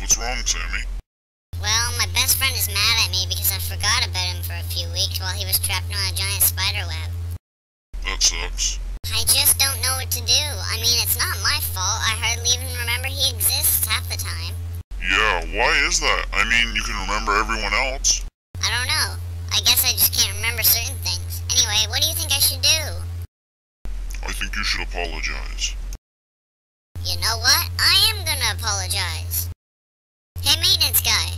What's wrong, Sammy? Well, my best friend is mad at me because I forgot about him for a few weeks while he was trapped on a giant spider web. That sucks. I just don't know what to do. I mean, it's not my fault. I hardly even remember he exists half the time. Yeah, why is that? I mean, you can remember everyone else. I don't know. I guess I just can't remember certain things. Anyway, what do you think I should do? I think you should apologize. You know what? I am gonna apologize. Hey, maintenance guy.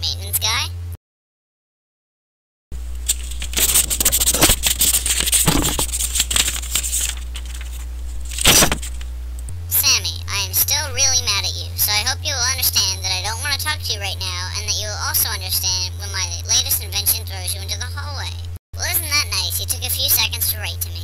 Maintenance guy? Sammy, I am still really mad at you, so I hope you will understand that I don't want to talk to you right now, and that you will also understand when my latest invention throws you into the hallway. Well, isn't that nice? You took a few seconds to write to me.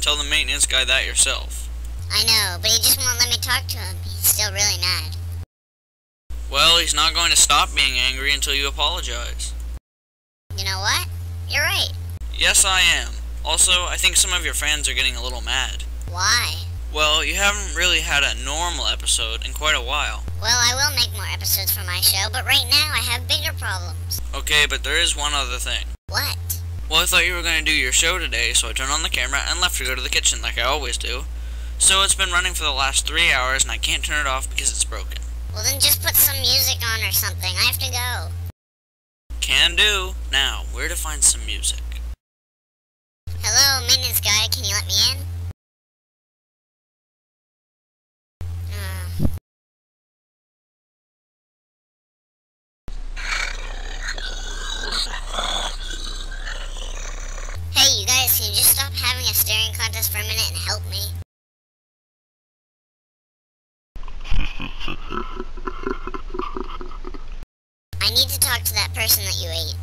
Tell the maintenance guy that yourself. I know, but he just won't let me talk to him. He's still really mad. Well, he's not going to stop being angry until you apologize. You know what? You're right. Yes, I am. Also, I think some of your fans are getting a little mad. Why? Well, you haven't really had a normal episode in quite a while. Well, I will make more episodes for my show, but right now I have bigger problems. Okay, but there is one other thing. What? Well, I thought you were going to do your show today, so I turned on the camera and left to go to the kitchen like I always do. So it's been running for the last 3 hours, and I can't turn it off because it's broken. Well, then just put some music on or something. I have to go. Can do. Now, where to find some music? Hello, maintenance guy. Can you let me in? Can you just stop having a staring contest for a minute and help me? I need to talk to that person that you ate.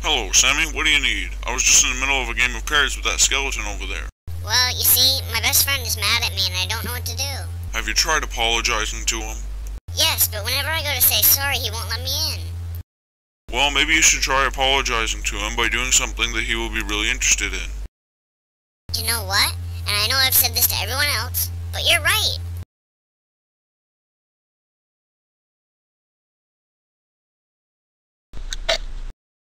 Hello, Sammy. What do you need? I was just in the middle of a game of cards with that skeleton over there. Well, you see, my best friend is mad at me and I don't know what to do. Have you tried apologizing to him? Yes, but whenever I go to say sorry, he won't let me in. Well, maybe you should try apologizing to him by doing something that he will be really interested in. You know what? And I know I've said this to everyone else, but you're right.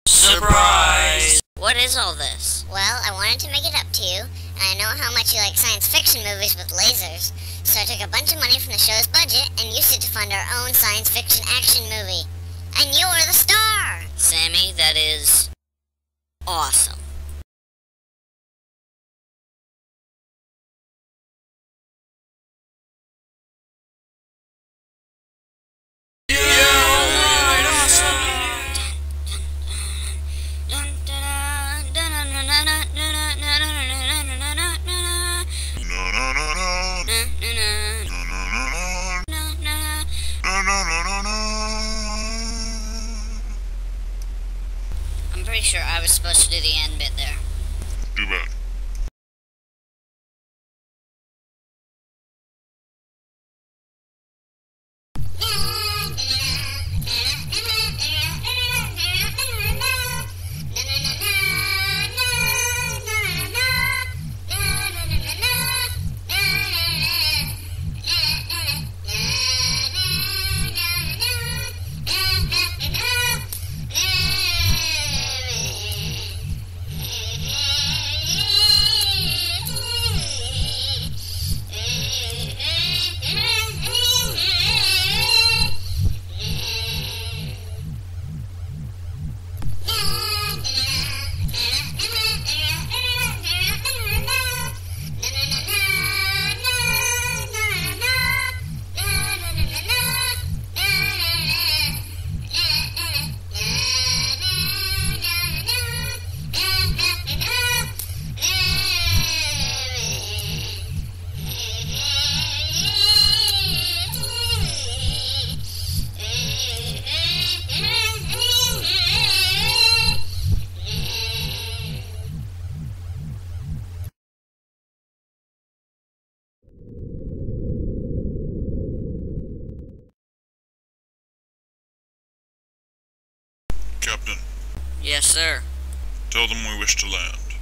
Surprise! What is all this? Well, I wanted to make it up to you, and I know how much you like science fiction movies with lasers, so I took a bunch of money from the show's budget and used it to fund our own science fiction action movie. And you're the star! Sammy, that is... awesome. Sure, I was supposed to do the end bit there. Too bad. Captain. Yes, sir. Tell them we wish to land.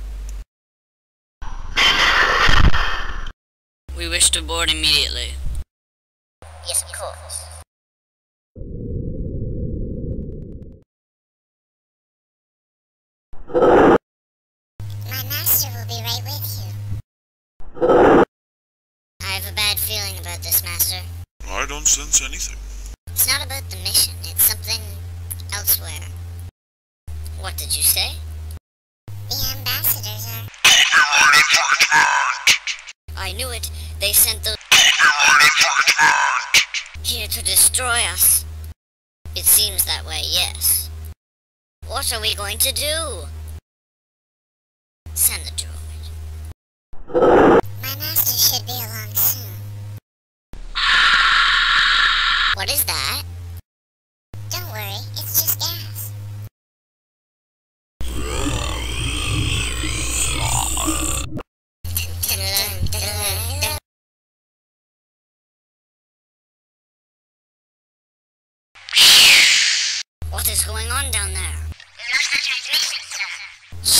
We wish to board immediately. Yes, of course. My master will be right with you. I have a bad feeling about this, master. I don't sense anything. It's not about the mission, it's something elsewhere. What did you say? The ambassadors are... I knew it. They sent those... here to destroy us. It seems that way, yes. What are we going to do? Send the droid. My master should be along soon. What is that? Don't worry, it's just gas. What is going on down there? We lost the transmission, sir.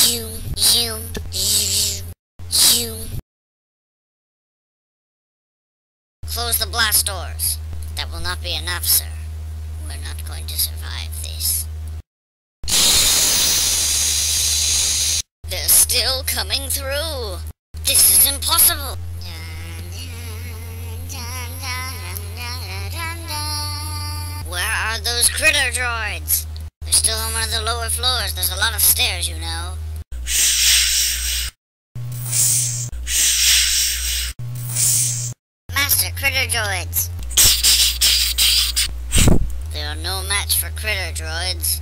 You. Close the blast doors. That will not be enough, sir. We're not going to survive this. They're still coming through. This is impossible. Where are those critter droids? They're still on one of the lower floors. There's a lot of stairs, you know. Master, critter droids. They are no match for critter droids.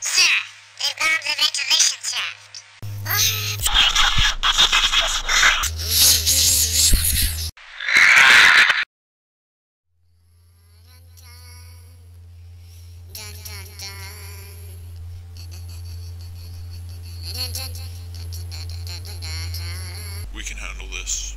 Sir, they've gone to the ventilation shaft. We can handle this.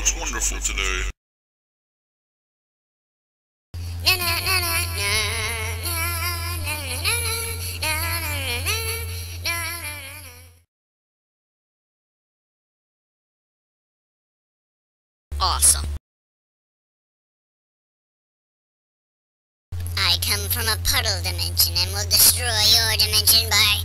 looks wonderful today. Awesome. I come from a puddle dimension and will destroy your dimension by...